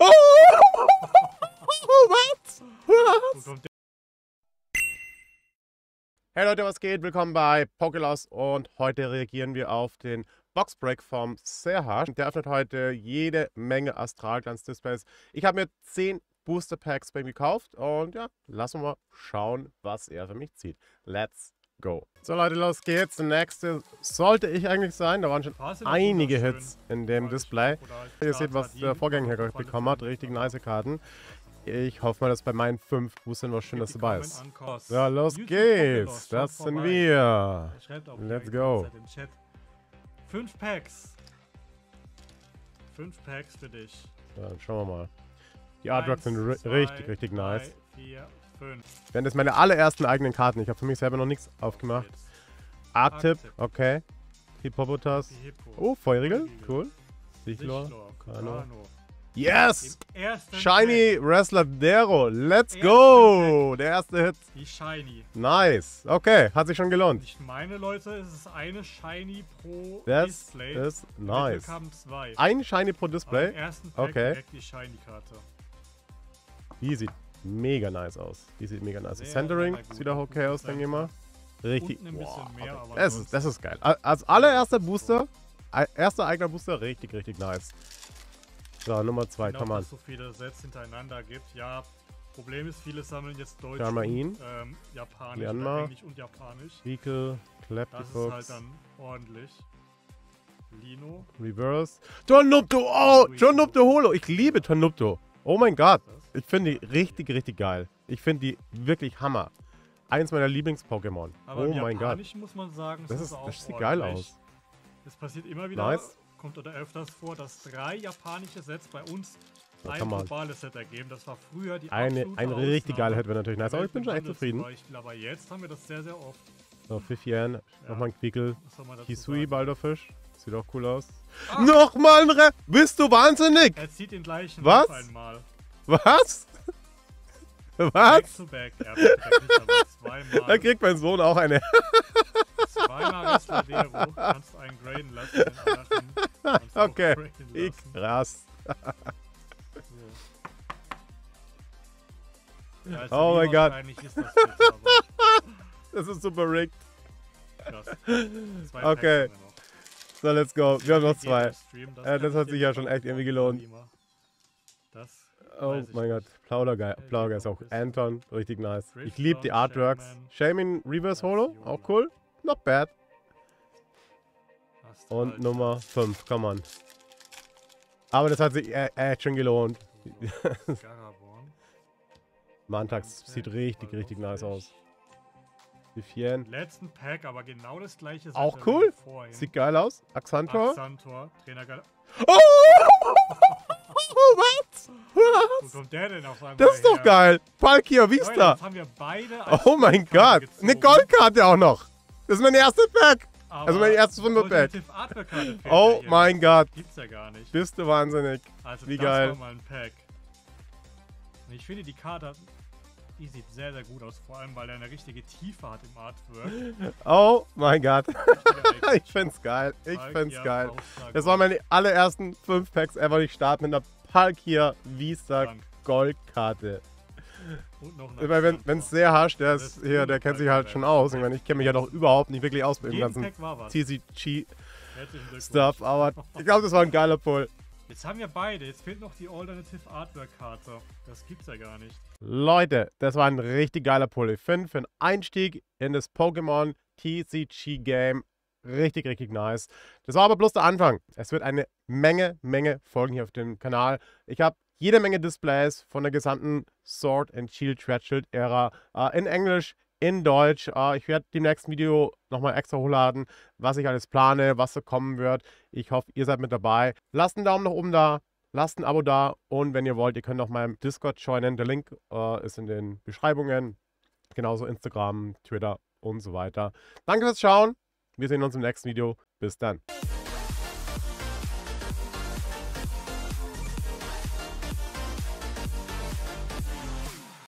Oh! Was? Was? Hey Leute, was geht? Willkommen bei PokéLos und heute reagieren wir auf den Boxbreak vom Serhasch. Der öffnet heute jede Menge Astral Glanz Displays. Ich habe mir 10 Booster Packs bei ihm gekauft und ja, lassen wir mal schauen, was er für mich zieht. Let's go. So Leute, los geht's. Der nächste sollte ich eigentlich sein. Da waren schon einige Hits in dem Display. Ihr seht, was der Vorgänger hier bekommen hat. Richtig nice Karten. Ich hoffe mal, dass bei meinen 5 Boostern was Schönes dabei ist. Ja, los geht's. Das sind wir. Let's go. 5 Packs. 5 Packs für dich. Dann schauen wir mal. Die Artworks sind richtig nice. 4, 5. Während das meine allerersten eigenen Karten. Ich habe für mich selber noch nichts aufgemacht. Arctip, okay. Hippopotas. Oh, Feurigel, cool. Sichlor. Yes! Shiny Wrestler Ladero, let's go! Der erste Hit. Die Shiny. Nice, okay, hat sich schon gelohnt. Ich meine, Leute, es ist eine Shiny pro Display. Das ist nice. Ein Shiny pro Display? Im ersten Pack direkt die Shiny-Karte. Die sieht mega nice aus. Die sieht mega nice aus. Centering sieht auch okay aus, denke ich mal. Richtig. Das ist geil. Als allererster Booster, erster eigener Booster, richtig nice. So, Nummer 2, komm an. So viele Sets hintereinander gibt. Ja, Problem ist, viele sammeln jetzt Deutsch und Japanisch, Englisch und Japanisch. Rieke, das ist halt dann ordentlich. Lino. Reverse. Tornupto! Oh, Tornupto Holo! Ich liebe Tornupto. Oh mein Gott. Ich finde die richtig geil. Ich finde die wirklich Hammer. Eins meiner Lieblings-Pokémon. Oh mein Gott. Muss man sagen, das sieht geil aus. Das passiert immer wieder. Nice. Kommt oder öfters vor, dass 3 japanische Sets bei uns ein globales Set ergeben. Das war früher die absolute Ausnahme. Ein richtig geiler Hit wäre natürlich nice, aber ich bin schon echt zufrieden. Aber jetzt haben wir das sehr oft. So, Fifian, nochmal ein Quickel. Kisui, Baldofisch. Sieht auch cool aus. Ah. Nochmal ein Rap! Bist du wahnsinnig? Er zieht den gleichen auf einmal. Was? Was? Back-to-back. Da kriegt mein Sohn auch eine. Zweimal ist Ladero. Kannst einen graden lassen. Okay, krass. Ja, also oh mein Gott. Das ist super rigged. Krass. Okay. So, let's go. Wir haben noch 2. Das hat sich ja schon echt irgendwie gelohnt. Oh mein Gott. Plaudergeist auch. Anton. Richtig nice. Ich liebe die Artworks. Shaman Reverse Holo. Auch cool. Not bad. Und Nummer 5, komm an. Aber das hat sich echt schon gelohnt. Mantax sieht richtig nice aus. Letzten Pack, aber genau das gleiche. Auch cool. Sieht geil aus. Axanthor. Oh! Was? Wo kommt der denn auf einmal? Das ist doch geil. Palkia, Vista. Oh mein Gott. Eine Goldkarte auch noch. Das ist mein erstes Pack. Also mein erstes Wunderpack. Oh mein Gott. Gibt's ja gar nicht. Bist du wahnsinnig. Also wie geil. Das war mal ein Pack. Und ich finde die Karte, die sieht sehr gut aus. Vor allem, weil er eine richtige Tiefe hat im Artwork. Oh mein Gott. Ich find's geil. Ich find's geil. Das waren meine allerersten 5 Packs ever. Ich starte mit einer Palkia Vista Goldkarte. Wenn es sehr hascht, der ist hier, der kennt sich halt schon aus. Ich kenne mich ja doch überhaupt nicht wirklich aus mit dem ganzen TCG-Stuff, aber ich glaube, das war ein geiler Pull. Jetzt haben wir beide, jetzt fehlt noch die Alternative Artwork-Karte. Das gibt's ja gar nicht. Leute, das war ein richtig geiler Pull. Ich finde für einen Einstieg in das Pokémon TCG-Game richtig nice. Das war aber bloß der Anfang. Es wird eine Menge Folgen hier auf dem Kanal. Ich habe jede Menge Displays von der gesamten Sword and Shield Ära in Englisch, in Deutsch. Ich werde dem nächsten Video nochmal extra hochladen, was ich alles plane, was so kommen wird. Ich hoffe, ihr seid mit dabei. Lasst einen Daumen nach oben da, lasst ein Abo da und wenn ihr wollt, ihr könnt auch meinem Discord joinen. Der Link ist in den Beschreibungen. Genauso Instagram, Twitter und so weiter. Danke fürs Schauen. Wir sehen uns im nächsten Video. Bis dann.